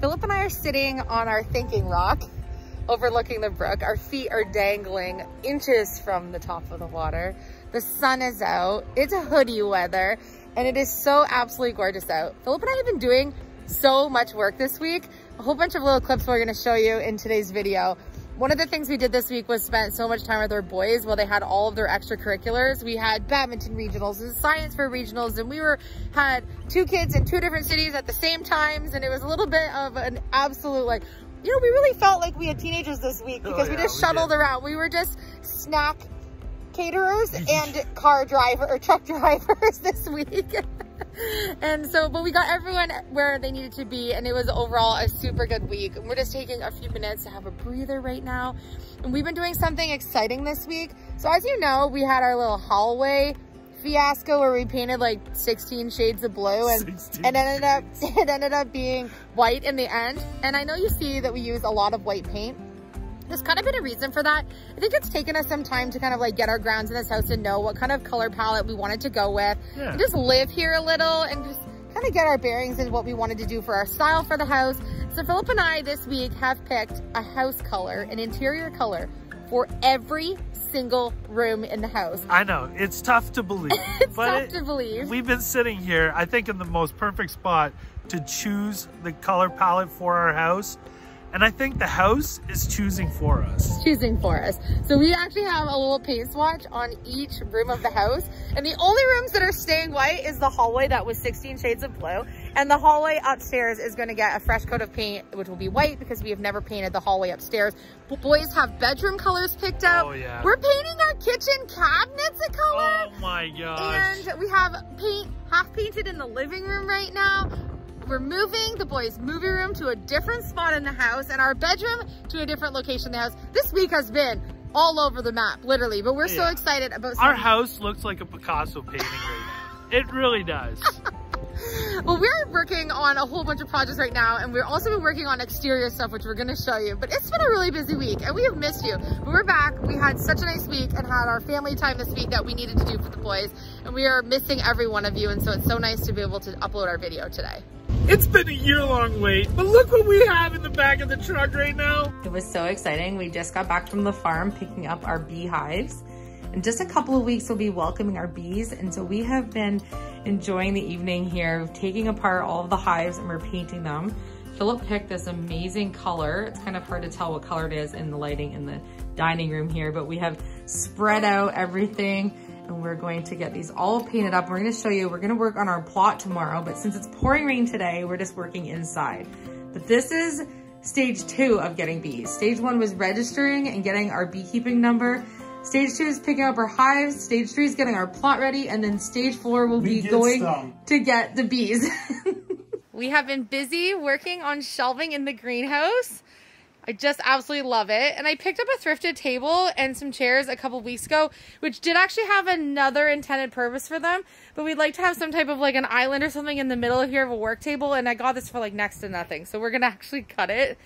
Philip and I are sitting on our thinking rock overlooking the brook. Our feet are dangling inches from the top of the water. The sun is out. It's hoodie weather and it is so absolutely gorgeous out. Philip and I have been doing so much work this week. A whole bunch of little clips we're going to show you in today's video. One of the things we did this week was spent so much time with our boys while they had all of their extracurriculars. We had badminton regionals and science for regionals, and we had two kids in two different cities at the same times, and it was a little bit of an absolute, like, you know, we really felt like we had teenagers this week because we just shuttled around. We were just snack caterers and truck drivers this week. And so, but we got everyone where they needed to be, and it was overall a super good week. And we're just taking a few minutes to have a breather right now. And we've been doing something exciting this week. So as you know, we had our little hallway fiasco where we painted like 16 shades of blue and it ended up being white in the end. And I know you see that we use a lot of white paint. There's kind of been a reason for that. I think it's taken us some time to kind of like get our grounds in this house and know what kind of color palette we wanted to go with. Yeah. And just live here a little and just kind of get our bearings in what we wanted to do for our style for the house. So Philip and I this week have picked a house color, an interior color for every single room in the house. I know, it's tough to believe. It's tough to believe. We've been sitting here, I think, in the most perfect spot to choose the color palette for our house. And I think the house is choosing for us. It's choosing for us. So we actually have a little paint swatch on each room of the house. And the only rooms that are staying white is the hallway that was 16 shades of blue. And the hallway upstairs is going to get a fresh coat of paint, which will be white because we have never painted the hallway upstairs. Boys have bedroom colors picked out. Oh, yeah. We're painting our kitchen cabinets a color. Oh my gosh. And we have paint half painted in the living room right now. We're moving the boys' movie room to a different spot in the house and our bedroom to a different location in the house. This week has been all over the map, literally, but we're so excited about something. Our house looks like a Picasso painting right now. It really does. Well, we're working on a whole bunch of projects right now, and we're also been working on exterior stuff, which we're going to show you. But it's been a really busy week, and we have missed you. But we're back. We had such a nice week and had our family time this week that we needed to do for the boys. And we are missing every one of you, and so it's so nice to be able to upload our video today. It's been a year-long wait, but look what we have in the back of the truck right now. It was so exciting. We just got back from the farm picking up our beehives. In just a couple of weeks, we'll be welcoming our bees. And so we have been enjoying the evening here, taking apart all of the hives and we're painting them. Philip picked this amazing color. It's kind of hard to tell what color it is in the lighting in the dining room here, but we have spread out everything. And we're going to get these all painted up. We're going to show you, we're going to work on our plot tomorrow, but since it's pouring rain today, we're just working inside. But this is stage 2 of getting bees. Stage 1 was registering and getting our beekeeping number. Stage 2 is picking up our hives. Stage 3 is getting our plot ready. And then stage 4 will be going to get the bees. We have been busy working on shelving in the greenhouse. I just absolutely love it. And I picked up a thrifted table and some chairs a couple weeks ago, which did actually have another intended purpose for them. But we'd like to have some type of like an island or something in the middle of here of a work table. And I got this for like next to nothing. So we're going to actually cut it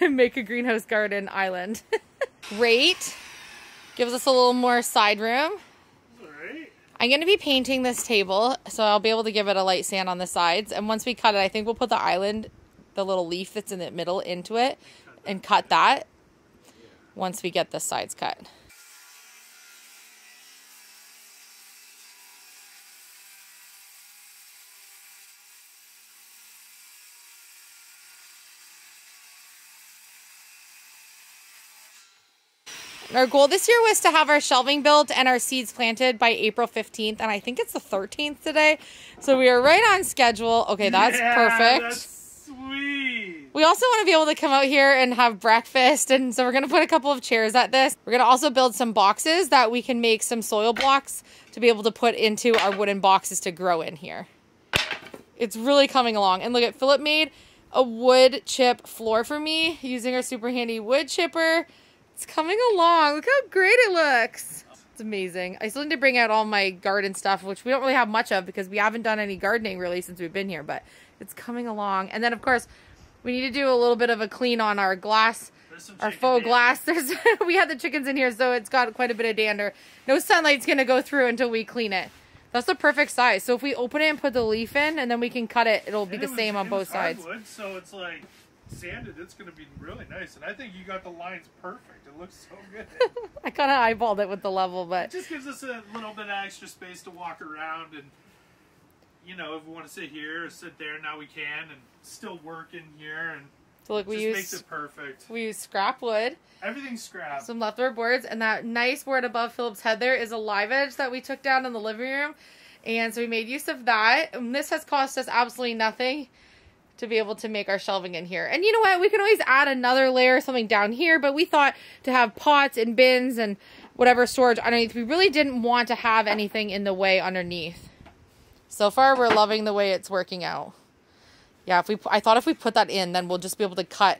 and make a greenhouse garden island. Great. Gives us a little more side room. All right. I'm going to be painting this table. So I'll be able to give it a light sand on the sides. And once we cut it, I think we'll put the island, the little leaf that's in the middle into it. And cut that once we get the sides cut. Our goal this year was to have our shelving built and our seeds planted by April 15th, and I think it's the 13th today. So we are right on schedule. Okay, that's perfect. That's sweet. We also want to be able to come out here and have breakfast, and so we're going to put a couple of chairs at this. We're going to also build some boxes that we can make some soil blocks to be able to put into our wooden boxes to grow in here. It's really coming along. And look at, Philip made a wood chip floor for me using our super handy wood chipper. It's coming along. Look how great it looks. It's amazing. I still need to bring out all my garden stuff, which we don't really have much of because we haven't done any gardening really since we've been here, but it's coming along. And then, of course, we need to do a little bit of a clean on our glass, our faux glass. We had the chickens in here, so it's got quite a bit of dander. No sunlight's going to go through until we clean it. That's the perfect size. So if we open it and put the leaf in, and then we can cut it, it'll be the same on both sides. Wood, so it's like sanded, it's going to be really nice. And I think you got the lines perfect. It looks so good. I kind of eyeballed it with the level, but it just gives us a little bit of extra space to walk around. And, you know, if we want to sit here or sit there, now we can, and still work in here. And so look, we use it perfect. We use scrap wood. Everything's scrap. Some leftover boards, and that nice board above Philip's head there is a live edge that we took down in the living room, and so we made use of that. And this has cost us absolutely nothing to be able to make our shelving in here. And you know what? We can always add another layer or something down here, but we thought to have pots and bins and whatever storage underneath. We really didn't want to have anything in the way underneath. So far, we're loving the way it's working out. Yeah, I thought if we put that in, then we'll just be able to cut.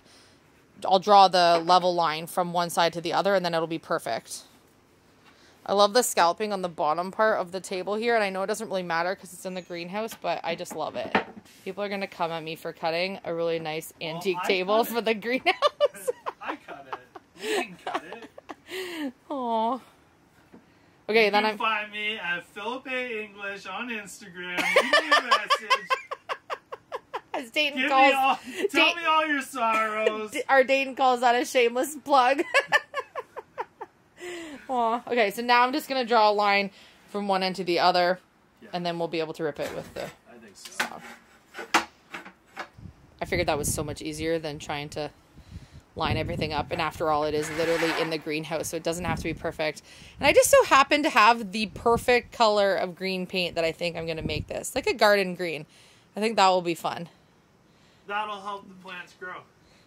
I'll draw the level line from one side to the other, and then it'll be perfect. I love the scalloping on the bottom part of the table here, and I know it doesn't really matter because it's in the greenhouse, but I just love it. People are going to come at me for cutting a really nice antique table for the greenhouse. I cut it. You didn't cut it. Aww. Okay, you then can find me at Philip A. English on Instagram. Leave me a message. As Dayton tell me all your sorrows. Our Dayton calls that a shameless plug. Aw. Okay, so now I'm just going to draw a line from one end to the other, yeah, and then we'll be able to rip it with the I think so. Saw. I figured that was so much easier than trying to line everything up, and after all, it is literally in the greenhouse, so it doesn't have to be perfect. And I just so happen to have the perfect color of green paint that I think I'm going to make this. Like a garden green. I think that will be fun. That'll help the plants grow.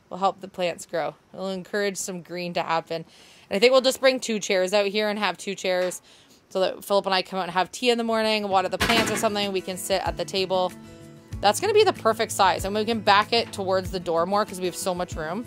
Will help the plants grow. It'll encourage some green to happen. And I think we'll just bring 2 chairs out here and have 2 chairs so that Philip and I come out and have tea in the morning, water the plants or something. We can sit at the table. That's going to be the perfect size. And we can back it towards the door more because we have so much room.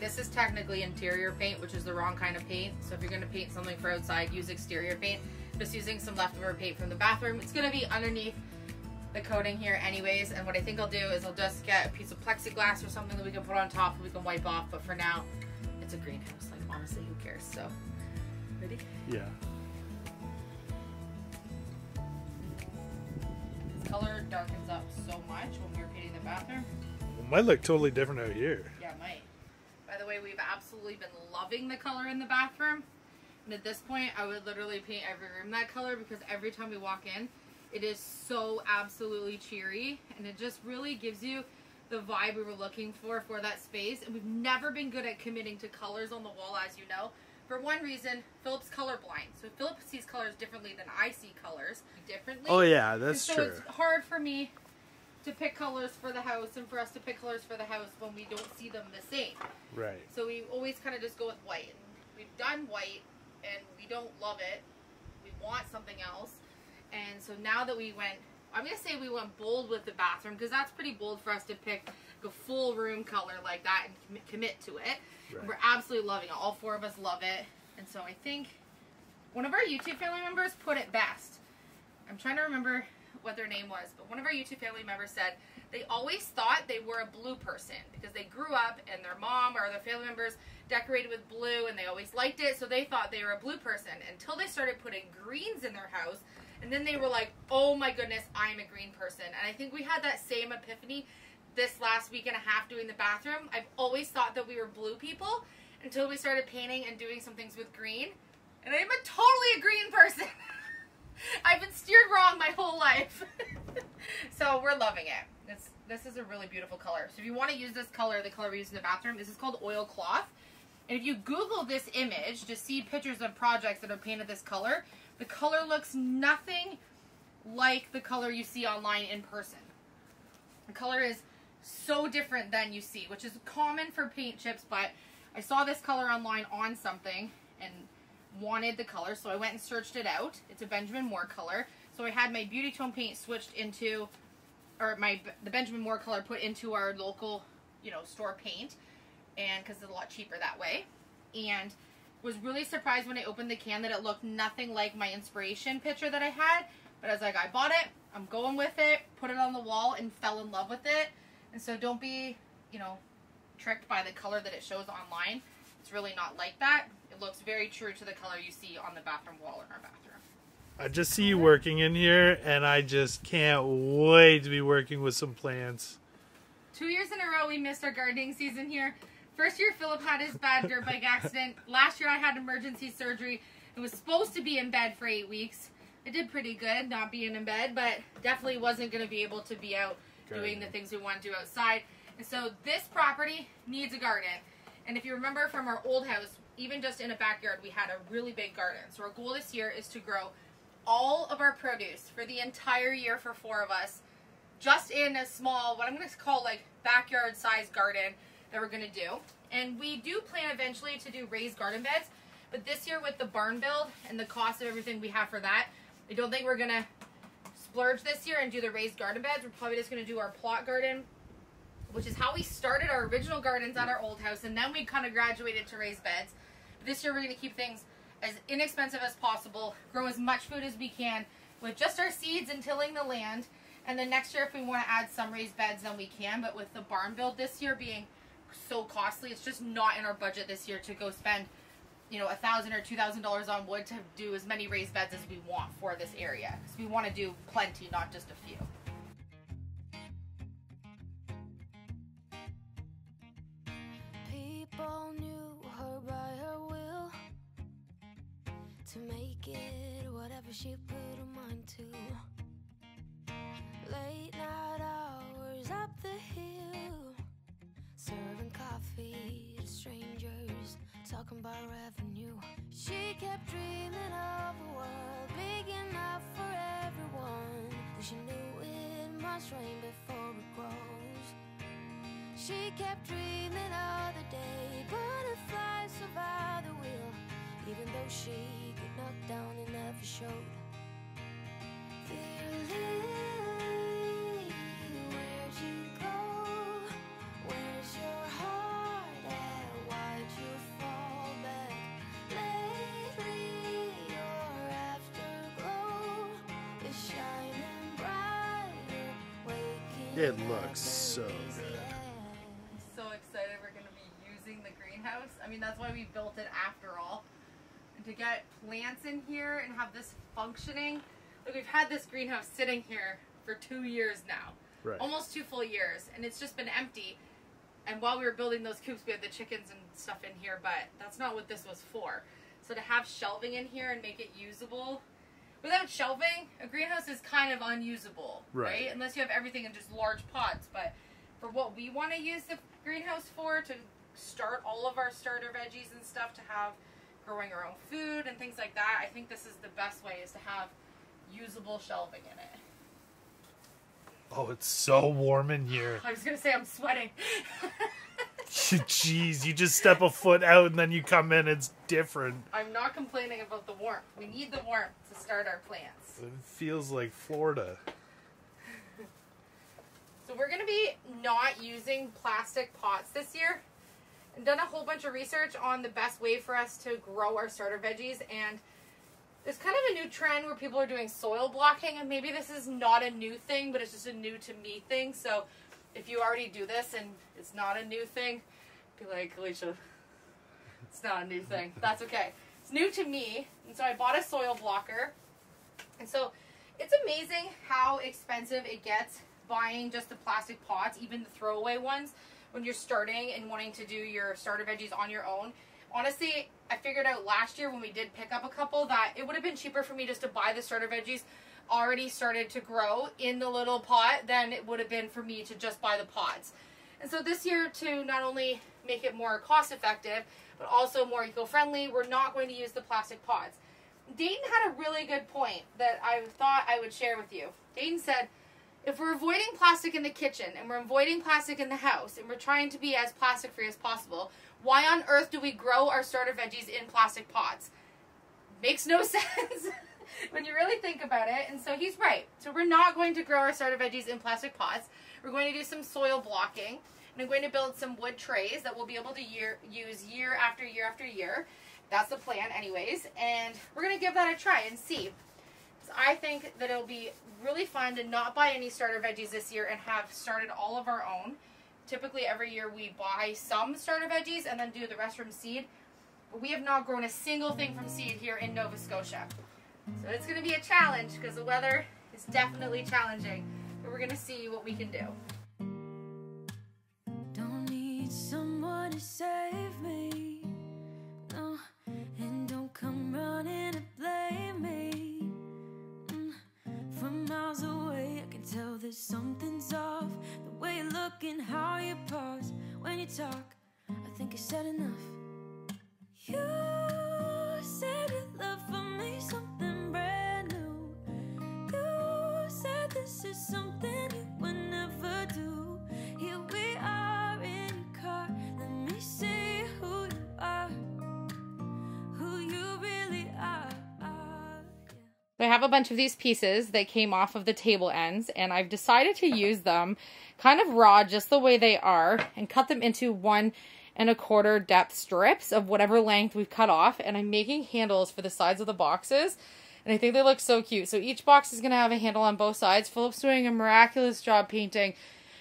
This is technically interior paint, which is the wrong kind of paint. So if you're going to paint something for outside, use exterior paint. Just using some leftover paint from the bathroom. It's going to be underneath the coating here anyways. And what I think I'll do is I'll just get a piece of plexiglass or something that we can put on top and we can wipe off. But for now, it's a greenhouse. Like, honestly, who cares? So, ready? Yeah. This color darkens up so much when we're painting the bathroom. It might look totally different out here. Yeah, it might. By the way, we've absolutely been loving the color in the bathroom. And at this point, I would literally paint every room that color because every time we walk in, it is so absolutely cheery. And it just really gives you the vibe we were looking for that space. And we've never been good at committing to colors on the wall, as you know. For one reason, Philip's colorblind. So Philip sees colors differently than I see colors differently. Oh, yeah, that's true. So it's hard for me to pick colors for the house and for us to pick colors for the house when we don't see them the same. Right. So we always kind of just go with white. We've done white and we don't love it. We want something else. And so now that we went, I'm going to say we went bold with the bathroom because that's pretty bold for us to pick like a full room color like that and commit to it. Right. And we're absolutely loving it. All 4 of us love it. And so I think one of our YouTube family members put it best. I'm trying to remember what their name was, but one of our YouTube family members said they always thought they were a blue person because they grew up and their mom or their family members decorated with blue and they always liked it, so they thought they were a blue person until they started putting greens in their house, and then they were like, oh my goodness, I'm a green person. And I think we had that same epiphany this last week and a half doing the bathroom. I've always thought that we were blue people until we started painting and doing some things with green, and I'm totally a green person. I've been steered wrong my whole life. So we're loving it. This is a really beautiful color. So if you want to use this color, the color we use in the bathroom, this is called oil cloth. And if you Google this image to see pictures of projects that are painted this color, the color looks nothing like the color you see online in person. The color is so different than you see, which is common for paint chips, but I saw this color online on something and wanted the color, so I went and searched it out. It's a Benjamin Moore color, so I had my Beauty Tone paint switched into, or the Benjamin Moore color put into our local, you know, store paint, and because it's a lot cheaper that way. And was really surprised when I opened the can that it looked nothing like my inspiration picture that I had. But I was like, I bought it, I'm going with it, put it on the wall, and fell in love with it. And so don't be, you know, tricked by the color that it shows online. It's really not like that. It looks very true to the color you see on the bathroom wall in our bathroom. I just see you working in here, and I just can't wait to be working with some plants. 2 years in a row, we missed our gardening season here. First year, Philip had his bad dirt bike accident. Last year, I had emergency surgery and was supposed to be in bed for 8 weeks. I did pretty good not being in bed, but definitely wasn't going to be able to be out doing the things we want to do outside. And so this property needs a garden. And if you remember from our old house, even just in a backyard, we had a really big garden. So our goal this year is to grow all of our produce for the entire year for 4 of us, just in a small, what I'm going to call like backyard size garden that we're going to do. And we do plan eventually to do raised garden beds, but this year with the barn build and the cost of everything we have for that, I don't think we're going to splurge this year and do the raised garden beds. We're probably just going to do our plot garden, which is how we started our original gardens at our old house, and then we kind of graduated to raised beds. But this year we're going to keep things as inexpensive as possible, grow as much food as we can with just our seeds and tilling the land. And then next year, if we want to add some raised beds, then we can. But with the barn build this year being so costly, it's just not in our budget this year to go spend, you know, $1,000 or $2,000 on wood to do as many raised beds as we want for this area. Because we want to do plenty, not just a few. People knew her by her will to make it whatever she put her mind to. Late night hours up the hill, serving coffee to strangers, talking about revenue. She kept dreaming of a world big enough for everyone. She knew it must rain before it grows. She kept dreaming all the day, butterflies survive the wheel, even though she could knock down and never showed. Dearly, where'd you go? Where's your heart at? Why'd you fall back? Lately, your afterglow is shining brighter, waking up. It looks so good. I mean, that's why we built it after all. And to get plants in here and have this functioning. Look, we've had this greenhouse sitting here for 2 years now. Right. Almost 2 full years. And it's just been empty. And while we were building those coops, we had the chickens and stuff in here. But that's not what this was for. So to have shelving in here and make it usable. Without shelving, a greenhouse is kind of unusable. Right? Unless you have everything in just large pots. But for what we want to use the greenhouse for, to start all of our starter veggies and stuff, to have growing our own food and things like that, I think this is the best way, is to have usable shelving in it. Oh, it's so warm in here. I was gonna say I'm sweating. Jeez, you just step a foot out and then you come in, it's different. I'm not complaining about the warmth. We need the warmth to start our plants. It feels like Florida. So we're gonna be not using plastic pots this year. I've done a whole bunch of research on the best way for us to grow our starter veggies, and there's kind of a new trend where people are doing soil blocking, and maybe this is not a new thing, but it's just a new to me thing. So if you already do this and it's not a new thing, be like, Alicia, it's not a new thing. That's okay. It's new to me, and so I bought a soil blocker. And so it's amazing how expensive it gets buying just the plastic pots, even the throwaway ones, when you're starting and wanting to do your starter veggies on your own. Honestly, I figured out last year when we did pick up a couple that it would have been cheaper for me just to buy the starter veggies already started to grow in the little pot than it would have been for me to just buy the pods. And so this year, to not only make it more cost effective, but also more eco-friendly, we're not going to use the plastic pods. Dayton had a really good point that I thought I would share with you. Dayton said, if we're avoiding plastic in the kitchen and we're avoiding plastic in the house and we're trying to be as plastic free as possible, why on earth do we grow our starter veggies in plastic pots? Makes no sense when you really think about it. And so he's right. So we're not going to grow our starter veggies in plastic pots. We're going to do some soil blocking, and I'm going to build some wood trays that we'll be able to use year after year after year. That's the plan anyways. And we're going to give that a try and see. I think that it'll be really fun to not buy any starter veggies this year and have started all of our own. Typically every year we buy some starter veggies and then do the rest from seed. But we have not grown a single thing from seed here in Nova Scotia. So it's going to be a challenge because the weather is definitely challenging. But we're going to see what we can do. Don't need someone to save me. No, and don't come running and blame me. From miles away I can tell that something's off. The way you look and how you pause when you talk. I think I said enough. You said you love for me something brand new. You said this is something you would never do. Here we are in your car. Let me see who you are. Who you really are. So I have a bunch of these pieces that came off of the table ends, and I've decided to use them kind of raw just the way they are and cut them into 1 1/4 depth strips of whatever length we've cut off, and I'm making handles for the sides of the boxes, and I think they look so cute. So each box is going to have a handle on both sides. Philip's doing a miraculous job painting.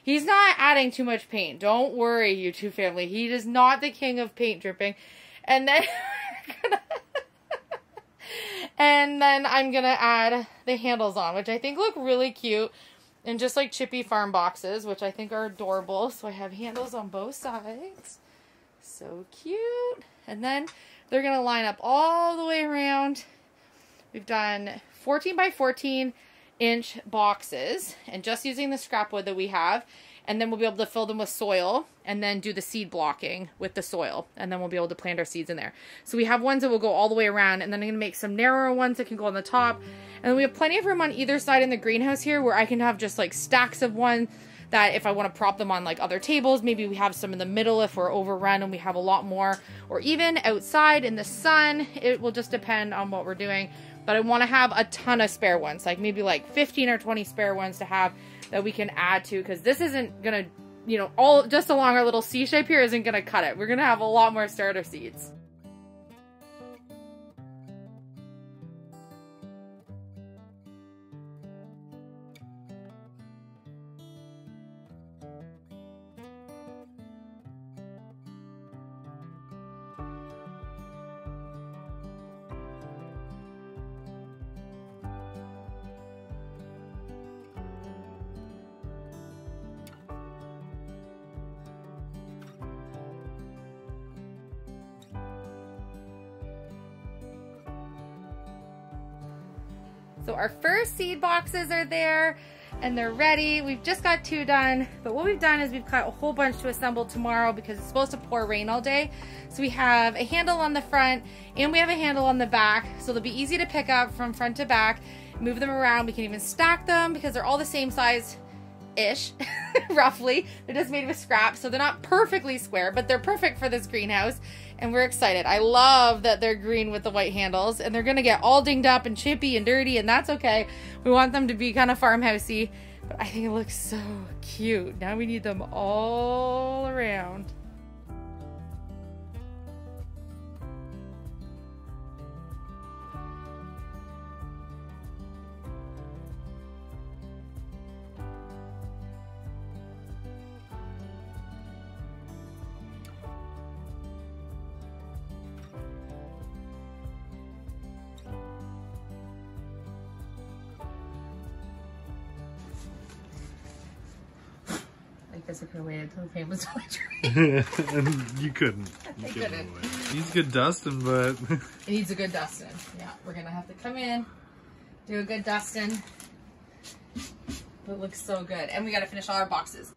He's not adding too much paint. Don't worry, YouTube family. He is not the king of paint dripping. And then I'm going to add the handles on, which I think look really cute. And just like chippy farm boxes, which I think are adorable. So I have handles on both sides. So cute. And then they're going to line up all the way around. We've done 14 by 14 inch boxes and just using the scrap wood that we have. And then we'll be able to fill them with soil and then do the seed blocking with the soil. And then we'll be able to plant our seeds in there. So we have ones that will go all the way around, and then I'm going to make some narrower ones that can go on the top. And then we have plenty of room on either side in the greenhouse here where I can have just like stacks of one that if I want to prop them on like other tables, maybe we have some in the middle if we're overrun and we have a lot more, or even outside in the sun. It will just depend on what we're doing. But I want to have a ton of spare ones, like maybe like 15 or 20 spare ones to have that we can add to, because this isn't going to, you know, all just along our little C shape here isn't going to cut it. We're going to have a lot more starter seeds. So our first seed boxes are there and they're ready. We've just got 2 done, but what we've done is we've cut a whole bunch to assemble tomorrow because it's supposed to pour rain all day. So we have a handle on the front and we have a handle on the back. So they'll be easy to pick up from front to back, move them around. We can even stack them because they're all the same size-ish, roughly. They're just made with scrap, so they're not perfectly square, but they're perfect for this greenhouse. And we're excited. I love that they're green with the white handles, and they're going to get all dinged up and chippy and dirty, and that's okay. We want them to be kind of farmhousey, but I think it looks so cute. Now we need them all around. Physical way until the paint was on my tree. You couldn't. You couldn't. It needs good dusting, but... It needs a good dusting. Yeah, we're going to have to come in, do a good dusting. It looks so good. And we got to finish all our boxes.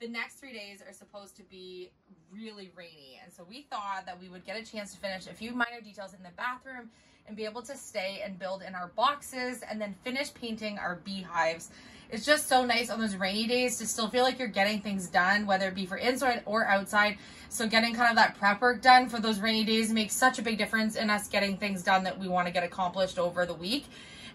The next 3 days are supposed to be really rainy. And so we thought that we would get a chance to finish a few minor details in the bathroom and be able to stay and build in our boxes and then finish painting our beehives. It's just so nice on those rainy days to still feel like you're getting things done, whether it be for inside or outside. So getting kind of that prep work done for those rainy days makes such a big difference in us getting things done that we want to get accomplished over the week.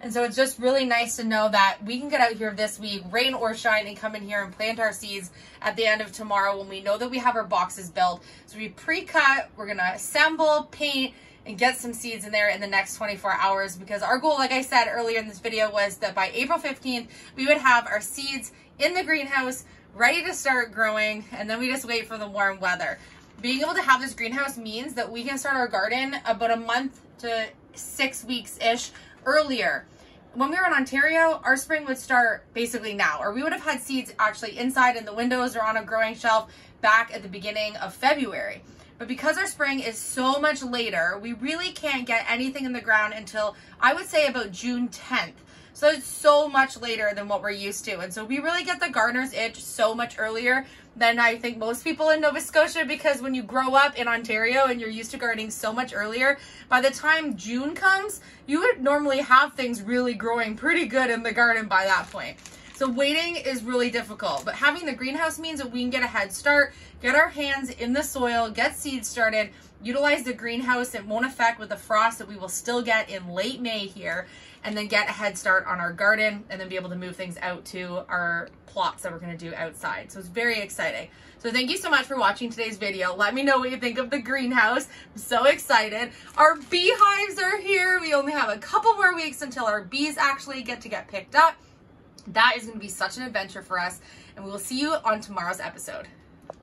And so it's just really nice to know that we can get out here this week, rain or shine, and come in here and plant our seeds at the end of tomorrow when we know that we have our boxes built. So we pre-cut, we're going to assemble, paint, and get some seeds in there in the next 24 hours, because our goal, like I said earlier in this video, was that by April 15th, we would have our seeds in the greenhouse ready to start growing, and then we just wait for the warm weather. Being able to have this greenhouse means that we can start our garden about a month to 6 weeks-ish earlier. When we were in Ontario, our spring would start basically now, or we would have had seeds actually inside in the windows or on a growing shelf back at the beginning of February. But because our spring is so much later, we really can't get anything in the ground until I would say about June 10th. So it's so much later than what we're used to. And so we really get the gardener's itch so much earlier than I think most people in Nova Scotia, because when you grow up in Ontario and you're used to gardening so much earlier, by the time June comes, you would normally have things really growing pretty good in the garden by that point. So waiting is really difficult, but having the greenhouse means that we can get a head start, get our hands in the soil, get seeds started, utilize the greenhouse. It won't affect with the frost that we will still get in late May here, and then get a head start on our garden and then be able to move things out to our plots that we're going to do outside. So it's very exciting. So thank you so much for watching today's video. Let me know what you think of the greenhouse. I'm so excited. Our beehives are here. We only have a couple more weeks until our bees actually get picked up. That is going to be such an adventure for us, and we will see you on tomorrow's episode.